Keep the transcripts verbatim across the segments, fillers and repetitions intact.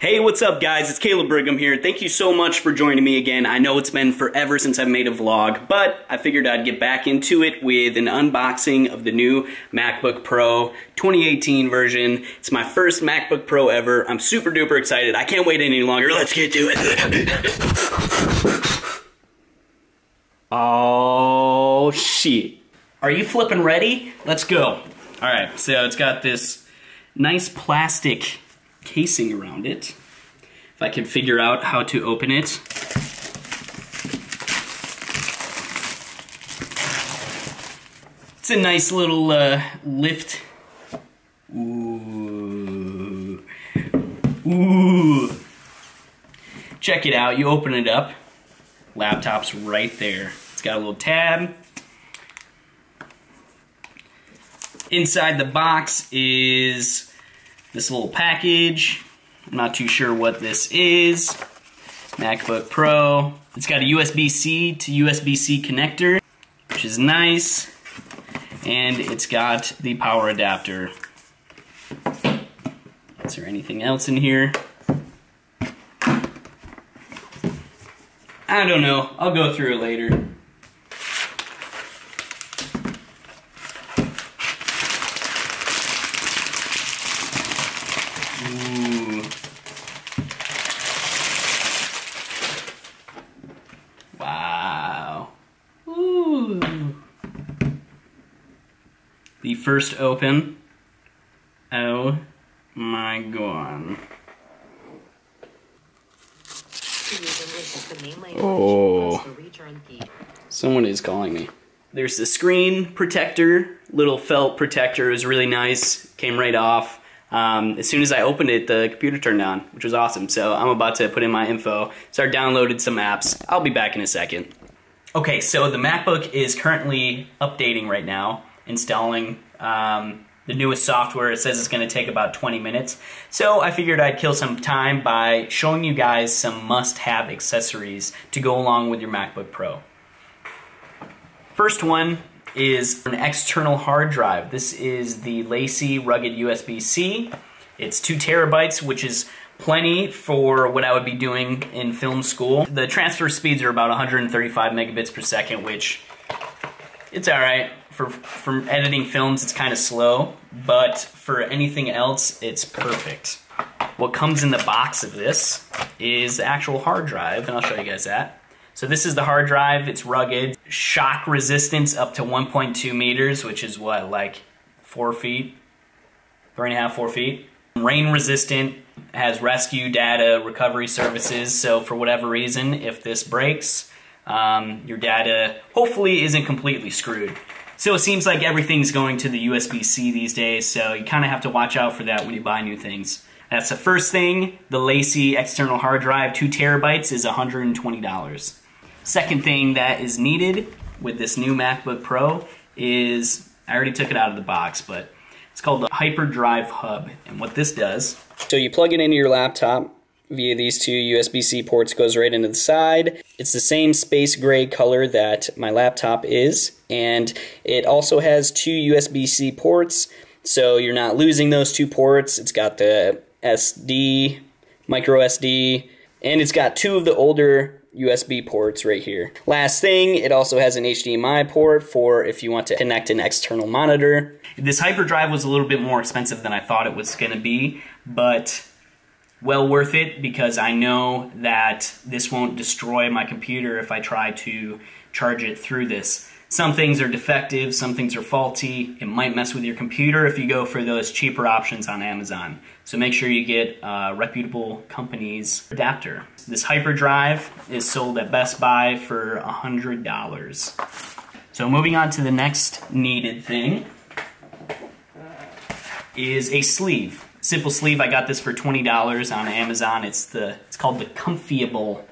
Hey, what's up guys? It's Caleb Brigham here. Thank you so much for joining me again. I know it's been forever since I've made a vlog, but I figured I'd get back into it with an unboxing of the new MacBook Pro twenty eighteen version. It's my first MacBook Pro ever. I'm super duper excited. I can't wait any longer. Let's get to it. Oh, shit. Are you flipping ready? Let's go. All right, so it's got this nice plastic casing around it. If I can figure out how to open it. It's a nice little uh, lift. Ooh. Ooh. Check it out, you open it up. Laptop's right there. It's got a little tab. Inside the box is this little package. I'm not too sure what this is. MacBook Pro. It's got a U S B C to U S B C connector, which is nice. And it's got the power adapter. Is there anything else in here? I don't know. I'll go through it later. Ooh. Wow. Ooh. The first open. Oh my God. Oh. Someone is calling me. There's the screen protector. Little felt protector is really nice. Came right off. Um, as soon as I opened it, the computer turned on, which was awesome. So I'm about to put in my info. So I downloaded some apps. I'll be back in a second. Okay, so the MacBook is currently updating right now, installing um, the newest software. It says it's going to take about twenty minutes. So I figured I'd kill some time by showing you guys some must-have accessories to go along with your MacBook Pro. First one is an external hard drive. This is the LaCie Rugged U S B C. It's two terabytes, which is plenty for what I would be doing in film school. The transfer speeds are about one hundred thirty-five megabits per second, which it's all right. For, for editing films, it's kind of slow, but for anything else, it's perfect. What comes in the box of this is the actual hard drive, and I'll show you guys that. So this is the hard drive. It's rugged, shock resistance up to one point two meters, which is what, like four feet, three and a half, four feet. Rain resistant, has rescue data recovery services. So for whatever reason, if this breaks, um, your data hopefully isn't completely screwed. So it seems like everything's going to the U S B C these days. So you kind of have to watch out for that when you buy new things. That's the first thing. The LaCie external hard drive, two terabytes, is one hundred twenty dollars. Second thing that is needed with this new MacBook Pro is, I already took it out of the box, but it's called the HyperDrive Hub. And what this does, so you plug it into your laptop via these two U S B C ports, goes right into the side. It's the same space gray color that my laptop is, and it also has two U S B C ports, so you're not losing those two ports. It's got the S D, micro S D, and it's got two of the older U S B ports right here. Last thing, it also has an H D M I port for if you want to connect an external monitor. This HyperDrive was a little bit more expensive than I thought it was going to be, but well worth it because I know that this won't destroy my computer if I try to charge it through this. Some things are defective, some things are faulty. It might mess with your computer if you go for those cheaper options on Amazon. So make sure you get uh, reputable company's adapter. This HyperDrive is sold at Best Buy for one hundred dollars. So moving on to the next needed thing is a sleeve. Simple sleeve, I got this for twenty dollars on Amazon. It's, the, it's called the Comfyable.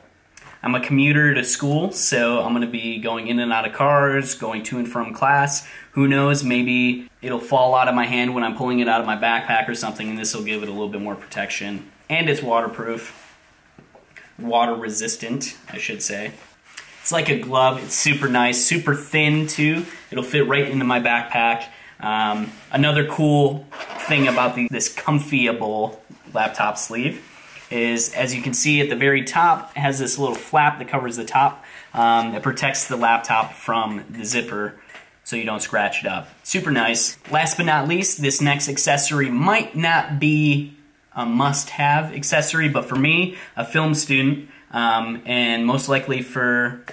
I'm a commuter to school, so I'm gonna be going in and out of cars, going to and from class. Who knows, maybe it'll fall out of my hand when I'm pulling it out of my backpack or something, and this will give it a little bit more protection. And it's waterproof. Water resistant, I should say. It's like a glove, it's super nice, super thin too. It'll fit right into my backpack. Um, another cool thing about the, this Comfyable laptop sleeve is, as you can see at the very top, it has this little flap that covers the top. Um, it protects the laptop from the zipper so you don't scratch it up. Super nice. Last but not least, this next accessory might not be a must-have accessory, but for me, a film student, um, and most likely for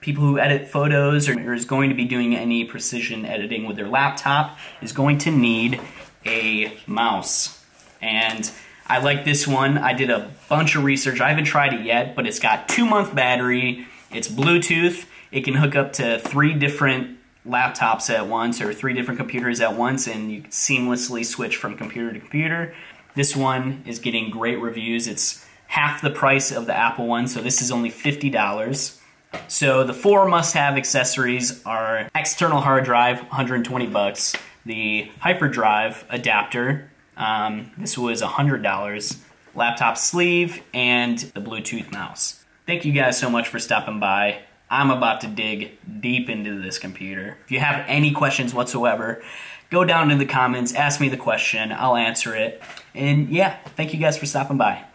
people who edit photos or, or is going to be doing any precision editing with their laptop, is going to need a mouse. And I like this one. I did a bunch of research. I haven't tried it yet, but it's got two-month battery. It's Bluetooth. It can hook up to three different laptops at once or three different computers at once, and you can seamlessly switch from computer to computer. This one is getting great reviews. It's half the price of the Apple one, so this is only fifty dollars. So the four must-have accessories are external hard drive, one hundred twenty bucks, the HyperDrive adapter, um, this was one hundred dollars, laptop sleeve, and the Bluetooth mouse. Thank you guys so much for stopping by. I'm about to dig deep into this computer. If you have any questions whatsoever, go down in the comments, ask me the question, I'll answer it. And yeah, thank you guys for stopping by.